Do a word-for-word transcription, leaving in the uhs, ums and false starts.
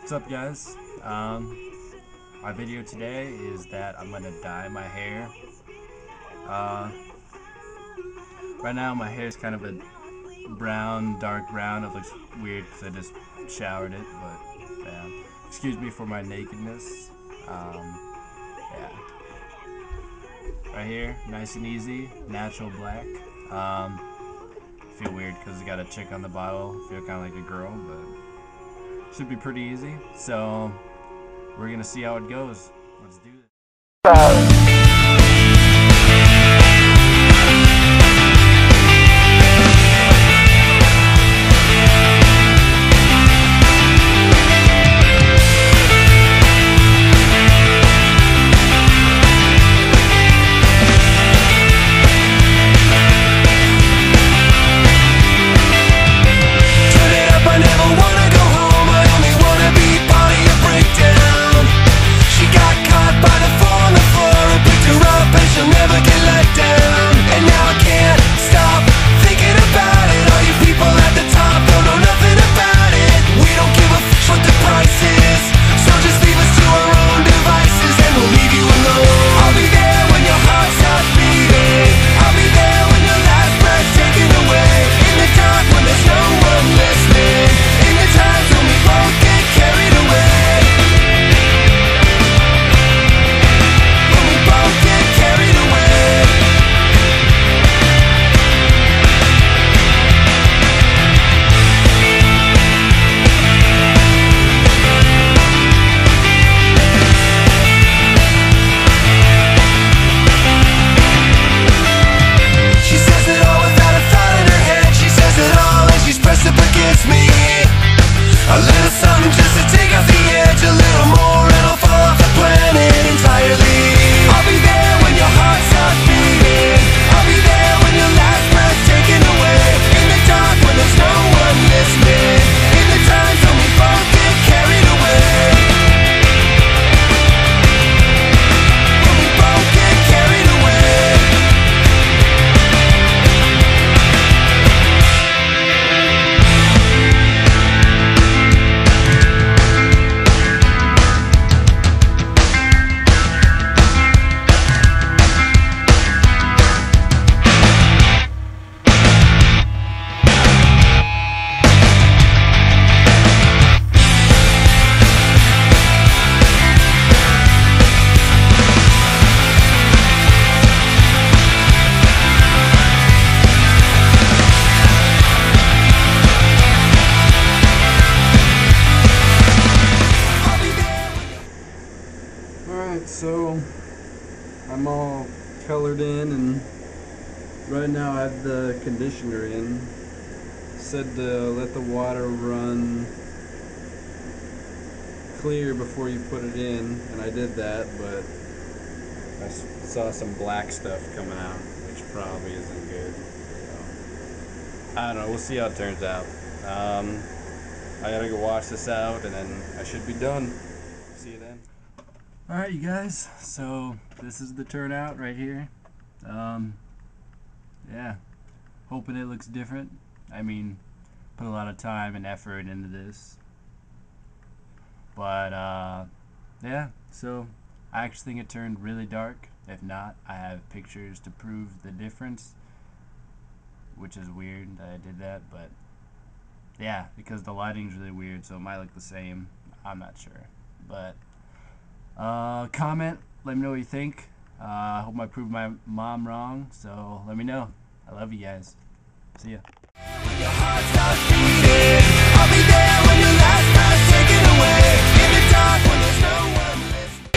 What's up, guys? Um, my video today is that I'm gonna dye my hair. Uh, right now my hair is kind of a brown, dark brown. It looks weird because I just showered it, but yeah. Excuse me for my nakedness. Um, yeah. Right here, nice and easy, natural black. Um, feel weird because I got a chick on the bottle. Feel kind of like a girl, but should be pretty easy. So we're gonna see how it goes. Let's do this. So I'm all colored in, and right now I have the conditioner in. Said to let the water run clear before you put it in, and I did that, but I saw some black stuff coming out, which probably isn't good. So, I don't know, we'll see how it turns out. Um, I gotta go wash this out, and then I should be done. See you then. Alright, you guys, so this is the turnout right here. Um, yeah, hoping it looks different. I mean, put a lot of time and effort into this. But, uh, yeah, so I actually think it turned really dark. If not, I have pictures to prove the difference, which is weird that I did that, but yeah, because the lighting's really weird, so it might look the same. I'm not sure, but Uh, comment, let me know what you think. Uh, I hope I proved my mom wrong, so let me know. I love you guys. See ya.